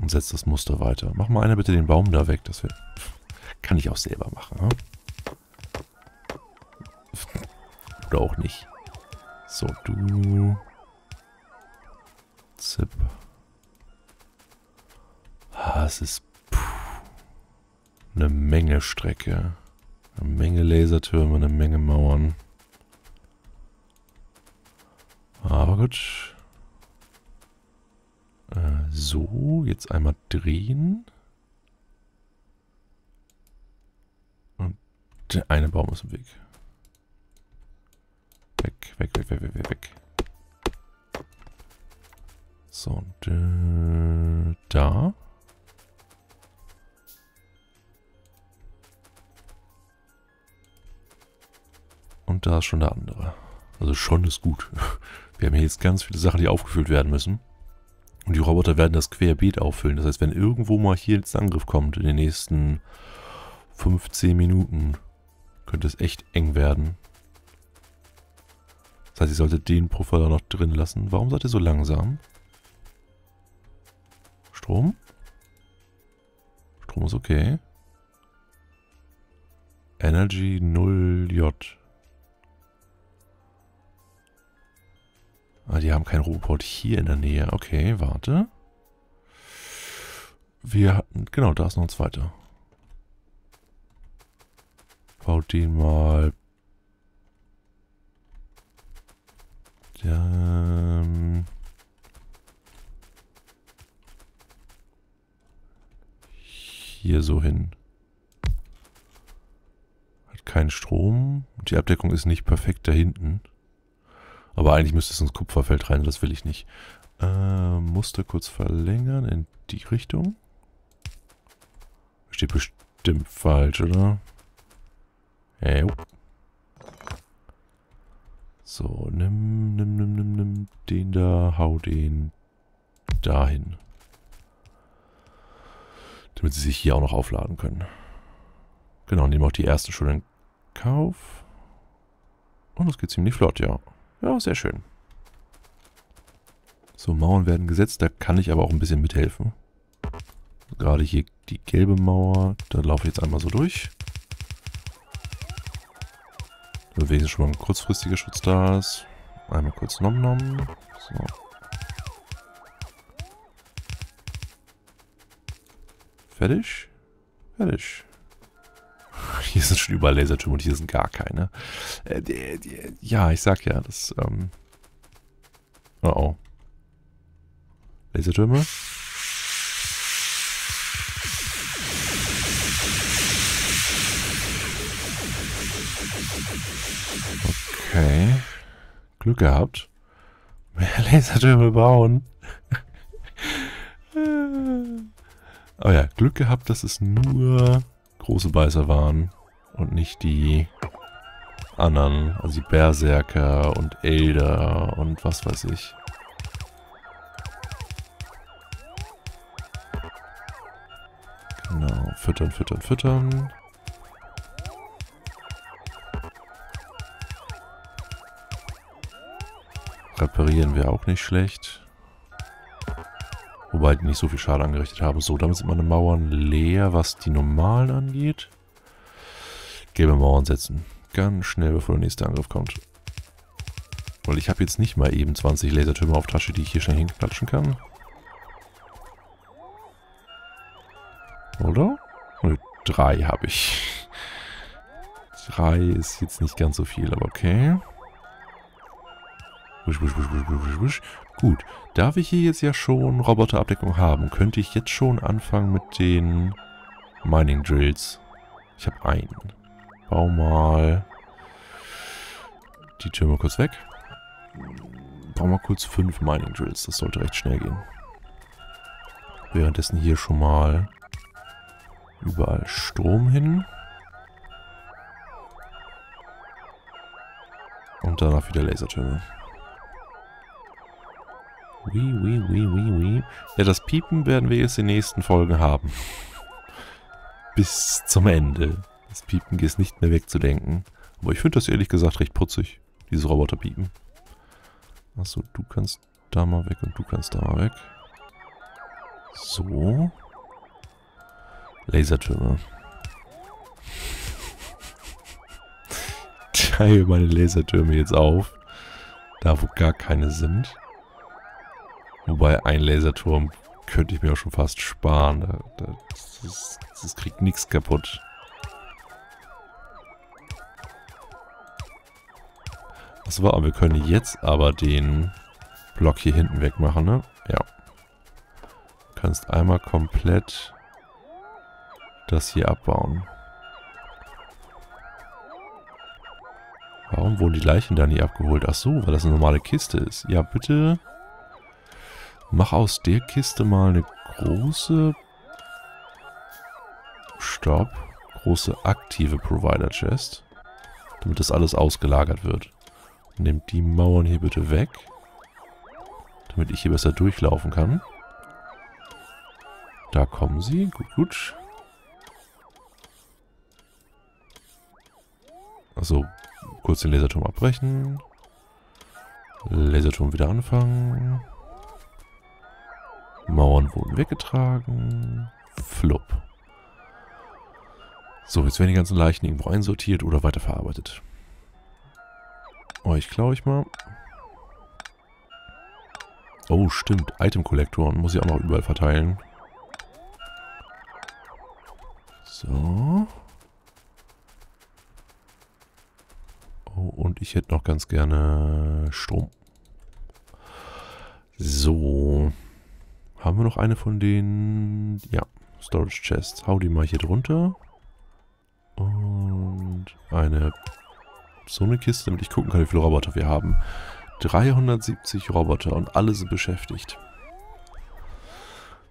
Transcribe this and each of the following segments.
Und setzt das Muster weiter. Mach mal einer bitte den Baum da weg. Das kann ich auch selber machen. Ne? Oder auch nicht. So, du. Zip. Ah, es ist eine Menge Strecke. Eine Menge Lasertürme, eine Menge Mauern. Aber gut. So, jetzt einmal drehen. Und der eine Baum ist im Weg. Weg, weg, weg, weg, weg, weg. So, und da. Und da ist schon der andere. Also schon ist gut. Wir haben hier jetzt ganz viele Sachen, die aufgefüllt werden müssen. Und die Roboter werden das querbeet auffüllen. Das heißt, wenn irgendwo mal hier jetzt ein Angriff kommt in den nächsten 15 Minuten, könnte es echt eng werden. Das heißt, ich sollte den Puffer da noch drin lassen. Warum seid ihr so langsam? Strom? Strom ist okay. Energy 0J. Ah, die haben keinen Roboport hier in der Nähe. Okay, warte. Wir hatten... Genau, da ist noch ein zweiter. Baut den mal... Hier so hin. Hat keinen Strom. Die Abdeckung ist nicht perfekt da hinten. Aber eigentlich müsste es ins Kupferfeld rein, das will ich nicht. Muster kurz verlängern in die Richtung. Steht bestimmt falsch, oder? Hey. So, nimm den da, hau den dahin. Damit sie sich hier auch noch aufladen können. Genau, nehmen auch die erste schon in Kauf. Und das geht ziemlich flott, ja. Ja, sehr schön. So, Mauern werden gesetzt. Da kann ich aber auch ein bisschen mithelfen. Gerade hier die gelbe Mauer. Da laufe ich jetzt einmal so durch. Da wäre schon mal ein kurzfristiger Schutz da ist. Einmal kurz nom-nom. So. Fertig? Fertig. Hier sind schon überall Lasertürme und hier sind gar keine. Ja, ich sag ja, das... Oh oh. Lasertürme. Okay. Glück gehabt. Mehr Lasertürme bauen. Oh ja, Glück gehabt, dass es nur große Beißer waren. Und nicht die anderen, also die Berserker und Elder und was weiß ich. Genau, füttern, füttern, füttern. Reparieren wir auch nicht schlecht. Wobei die nicht so viel Schaden angerichtet haben. So, damit sind meine Mauern leer, was die normalen angeht. Gelbe Mauern setzen. Ganz schnell, bevor der nächste Angriff kommt. Weil ich habe jetzt nicht mal eben 20 Lasertürme auf Tasche, die ich hier schnell hinklatschen kann. Oder? Nö, 3 habe ich. 3 ist jetzt nicht ganz so viel, aber okay. Wisch, wisch, wisch, wisch, wisch, wisch. Gut, da wir hier jetzt ja schon Roboterabdeckung haben, könnte ich jetzt schon anfangen mit den Mining Drills. Ich habe einen. Bau mal die Türme kurz weg. Bau mal kurz 5 Mining Drills. Das sollte recht schnell gehen. Währenddessen hier schon mal überall Strom hin. Und danach wieder Lasertürme. Wii, wii, wii, wii, wii. Ja, das Piepen werden wir jetzt in den nächsten Folgen haben. Bis zum Ende. Das Piepen ist nicht mehr wegzudenken. Aber ich finde das ehrlich gesagt recht putzig, dieses Roboterpiepen. Achso, du kannst da mal weg und du kannst da mal weg. So. Lasertürme. Ich teile meine Lasertürme jetzt auf. Da, wo gar keine sind. Wobei, ein Laserturm könnte ich mir auch schon fast sparen. Das kriegt nichts kaputt. Das war, aber wir können jetzt aber den Block hier hinten wegmachen, ne? Ja. Du kannst einmal komplett das hier abbauen. Warum wurden die Leichen da nie abgeholt? Ach so, weil das eine normale Kiste ist. Ja, bitte mach aus der Kiste mal eine große... Stopp. Große aktive Provider-Chest. Damit das alles ausgelagert wird. Nehmt die Mauern hier bitte weg. Damit ich hier besser durchlaufen kann. Da kommen sie. Gut, gut. Also, kurz den Laserturm abbrechen. Laserturm wieder anfangen. Mauern wurden weggetragen. Flupp. So, jetzt werden die ganzen Leichen irgendwo einsortiert oder weiterverarbeitet. Euch klaue ich mal. Oh, stimmt. Item-Kollektoren muss ich auch noch überall verteilen. So. Oh, und ich hätte noch ganz gerne Strom. So. Haben wir noch eine von den... Ja, Storage Chests. Hau die mal hier drunter. Und eine... So eine Kiste, damit ich gucken kann, wie viele Roboter wir haben. 370 Roboter und alle sind beschäftigt.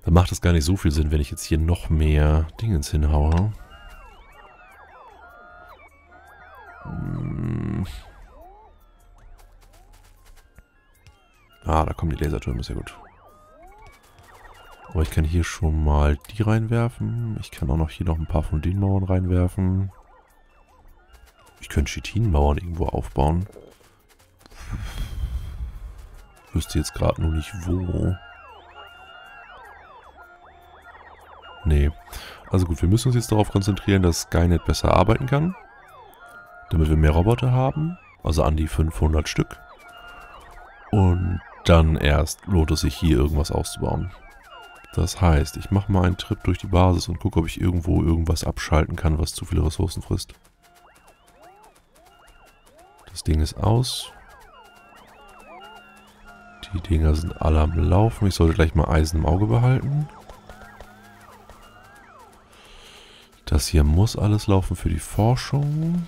Dann macht das gar nicht so viel Sinn, wenn ich jetzt hier noch mehr Dingens hinhaue. Hm. Ah, da kommen die Lasertürme, sehr gut. Aber ich kann hier schon mal die reinwerfen. Ich kann auch noch hier noch ein paar von den Mauern reinwerfen. Ich könnte Chitinmauern irgendwo aufbauen. Wüsste jetzt gerade nur nicht wo. Nee. Also gut, wir müssen uns jetzt darauf konzentrieren, dass Skynet besser arbeiten kann. Damit wir mehr Roboter haben. Also an die 500 Stück. Und dann erst lohnt es sich hier irgendwas auszubauen. Das heißt, ich mache mal einen Trip durch die Basis und gucke, ob ich irgendwo irgendwas abschalten kann, was zu viele Ressourcen frisst. Das Ding ist aus. Die Dinger sind alle am Laufen. Ich sollte gleich mal Eisen im Auge behalten. Das hier muss alles laufen für die Forschung.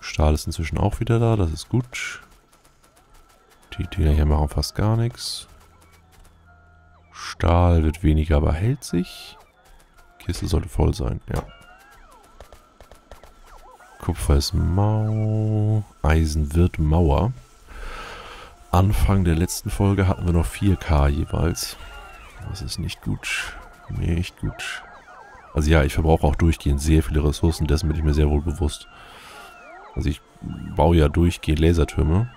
Stahl ist inzwischen auch wieder da. Das ist gut. Die Dinger hier machen fast gar nichts. Stahl wird weniger, aber hält sich. Kiste sollte voll sein, ja. Kupfer ist mau. Eisen wird Mauer. Anfang der letzten Folge hatten wir noch 4K jeweils. Das ist nicht gut. Nicht gut. Also ja, ich verbrauche auch durchgehend sehr viele Ressourcen. Dessen bin ich mir sehr wohl bewusst. Also ich baue ja durchgehend Lasertürme.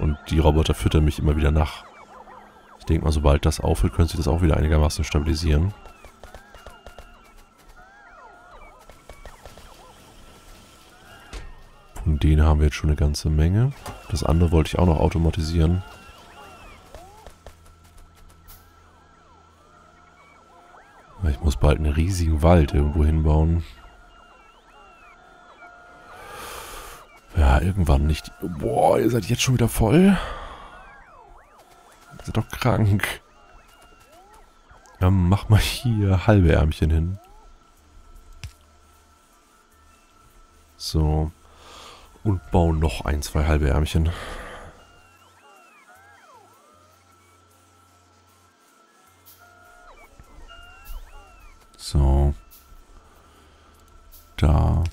Und die Roboter füttern mich immer wieder nach. Ich denke mal, sobald das aufhört, können sie das auch wieder einigermaßen stabilisieren. Von denen haben wir jetzt schon eine ganze Menge. Das andere wollte ich auch noch automatisieren. Ich muss bald einen riesigen Wald irgendwo hinbauen. Ja, irgendwann nicht. Boah, ihr seid jetzt schon wieder voll. Ihr seid doch krank. Ja, mach mal hier halbe Ärmchen hin. So. Und bauen noch ein, zwei halbe Ärmchen. So. Da.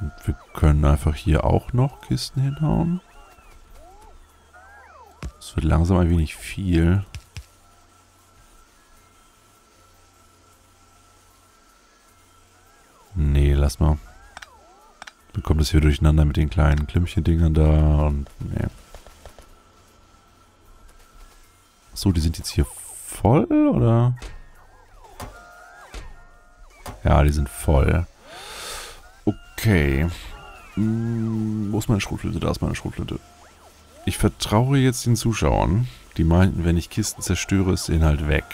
Und wir können einfach hier auch noch Kisten hinhauen. Es wird langsam ein wenig viel. Nee, lass mal. Dann kommt das hier durcheinander mit den kleinen Klimmchen-Dingern da und nee. So, die sind jetzt hier voll, oder? Ja, die sind voll. Okay. Wo ist meine Schrotflinte? Da ist meine Schrotflinte. Ich vertraue jetzt den Zuschauern. Die meinten, wenn ich Kisten zerstöre, ist der Inhalt weg.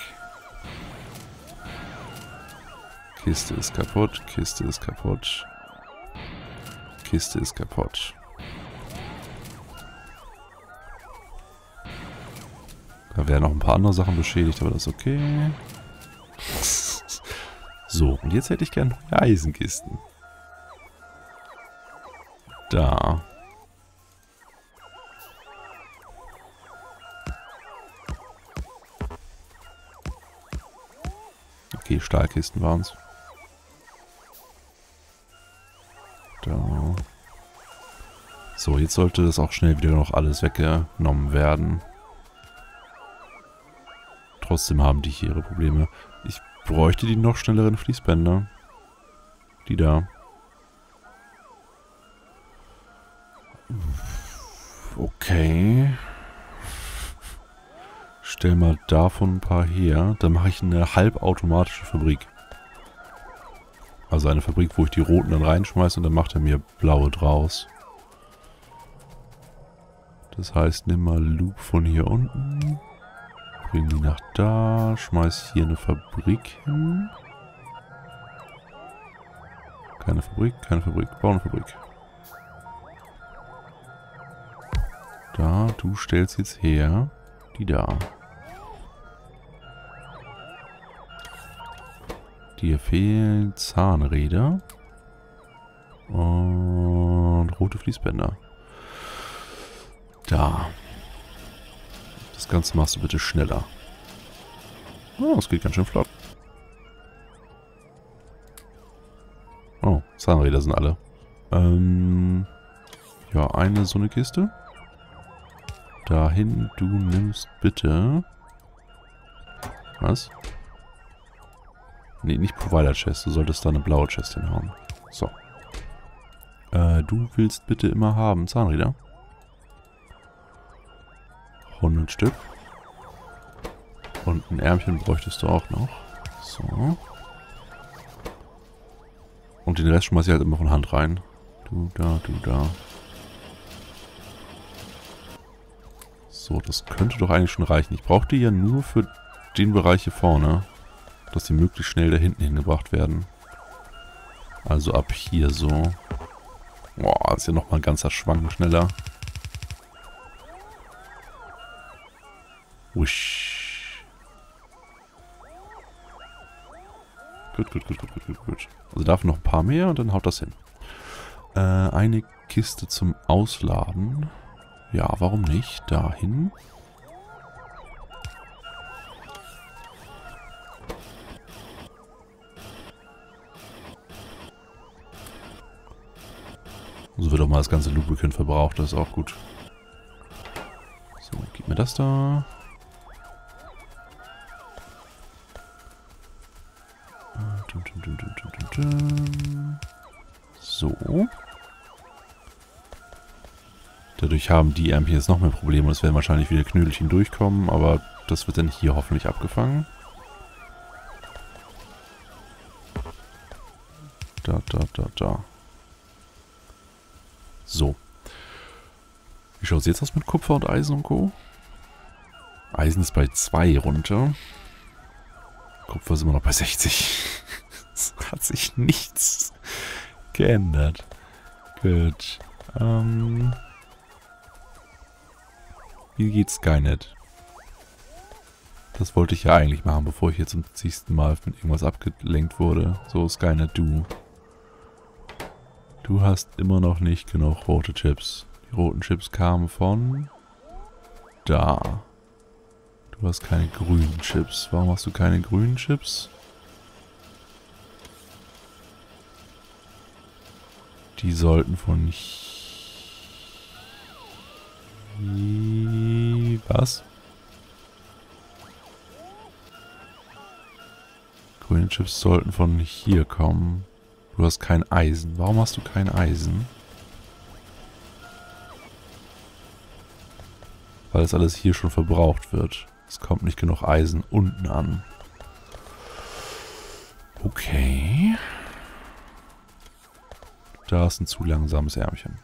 Kiste ist kaputt, Kiste ist kaputt. Kiste ist kaputt. Da werden noch ein paar andere Sachen beschädigt, aber das ist okay. So, und jetzt hätte ich gerne neue Eisenkisten. Da. Okay, Stahlkisten waren es. Da. So, jetzt sollte das auch schnell wieder noch alles weggenommen werden. Trotzdem haben die hier ihre Probleme. Ich bräuchte die noch schnelleren Fließbänder. Die da. Okay. Stell mal davon ein paar her. Dann mache ich eine halbautomatische Fabrik. Also eine Fabrik, wo ich die roten dann reinschmeiße und dann macht er mir blaue draus. Das heißt, nimm mal Loop von hier unten. Bring die nach da. Schmeiß hier eine Fabrik hin. Keine Fabrik, keine Fabrik. Bau eine Fabrik. Da, du stellst jetzt her. Die da. Dir fehlen Zahnräder. Und rote Fließbänder. Da. Das Ganze machst du bitte schneller. Oh, das geht ganz schön flott. Oh, Zahnräder sind alle. Ja, eine so eine Kiste. Dahin, du nimmst bitte... Was? Nee, nicht Provider Chest. Du solltest da eine blaue Chest hinhauen. So. Du willst bitte immer haben Zahnräder. 100 Stück. Und ein Ärmchen bräuchtest du auch noch. So. Und den Rest schmeiß ich halt immer von Hand rein. Du da, du da. So, das könnte doch eigentlich schon reichen. Ich brauche die ja nur für den Bereich hier vorne, dass die möglichst schnell da hinten hingebracht werden. Also ab hier so. Boah, ist ja nochmal ein ganzer Schwang schneller. Wusch. Gut, gut, gut, gut, gut, gut, gut. Also darf noch ein paar mehr und dann haut das hin. Eine Kiste zum Ausladen. Ja, warum nicht? Dahin. So wird auch mal das ganze Lubricant verbraucht, das ist auch gut. So, gib mir das da. So. Dadurch haben die Ärmchen jetzt noch mehr Probleme und es werden wahrscheinlich wieder Knödelchen durchkommen, aber das wird dann hier hoffentlich abgefangen. Da, da, da, da. So. Wie schaut es jetzt aus mit Kupfer und Eisen und Co.? Eisen ist bei 2 runter. Kupfer sind wir noch bei 60. Es hat sich nichts geändert. Gut. Wie geht's Skynet? Das wollte ich ja eigentlich machen, bevor ich jetzt zum 10. Mal mit irgendwas abgelenkt wurde. So, Skynet, du. Du hast immer noch nicht genug rote Chips. Die roten Chips kamen von... Da. Du hast keine grünen Chips. Warum hast du keine grünen Chips? Die sollten von... Was? Grüne Chips sollten von hier kommen. Du hast kein Eisen. Warum hast du kein Eisen? Weil das alles hier schon verbraucht wird. Es kommt nicht genug Eisen unten an. Okay. Da ist ein zu langsames Ärmchen.